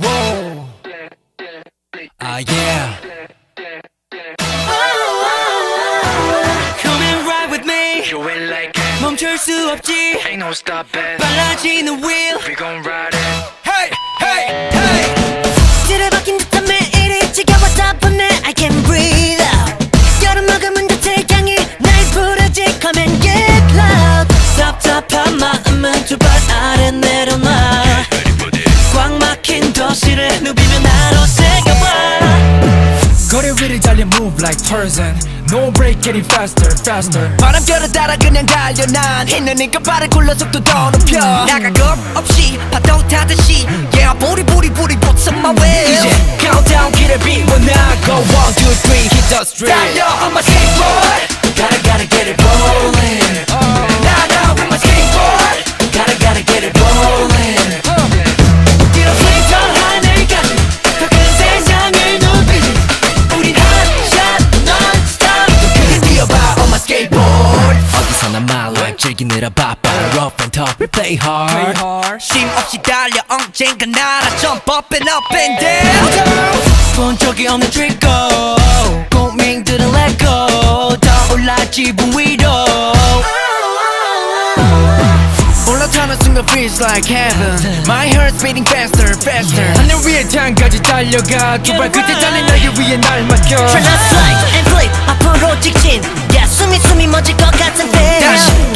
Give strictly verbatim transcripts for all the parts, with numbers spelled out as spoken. Whoa. Ah, uh, yeah. Come and ride with me. You ain't like it. 멈출 수 없지. Ain't no stopping. 빨라지는 wheel. We gon' ride it. Hey, hey, hey. 뒤를 박힌 듯한 매일이 지겨워서 보내. I can't breathe out. 여름 머금은 듯해 향이 날 부르지. Come and get loud. 섭섭한 마음은 두 발 아래 내려놔. 거리 위를 달려 move like Tarzan. No break getting faster faster. 바람결을 따라 그냥 달려. 난 있는 이가 발을 굴러 속도 더 높여. 나갈 것 없이 파도 타듯이. Yeah 부리부리부리 what's on my way. 이제 countdown 길을 비워나고 one two three hit the street. 달려 on my skateboard. Gotta gotta get it rolling. Now now with my skateboard. Gotta gotta get it rolling. 즐기느라 바빠. Rough and tough, we play hard. 쉼 없이 달려 언젠가 날아. Jump up and up and down. 본 적이 없는 트리거 고민들은 let go. 떠올라 지붕 위로 올라타는 순간 feels like heaven. My heart's beating faster faster. 하늘 위에 땅까지 달려가. 두 발 끝에 달린 나를 위해 날 맡겨. Try not slide and flip. 앞으로 직진. Yeah, 숨이 숨이 멎을 것 같은데.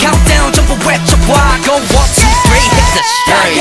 Go one, two, three, hit the street.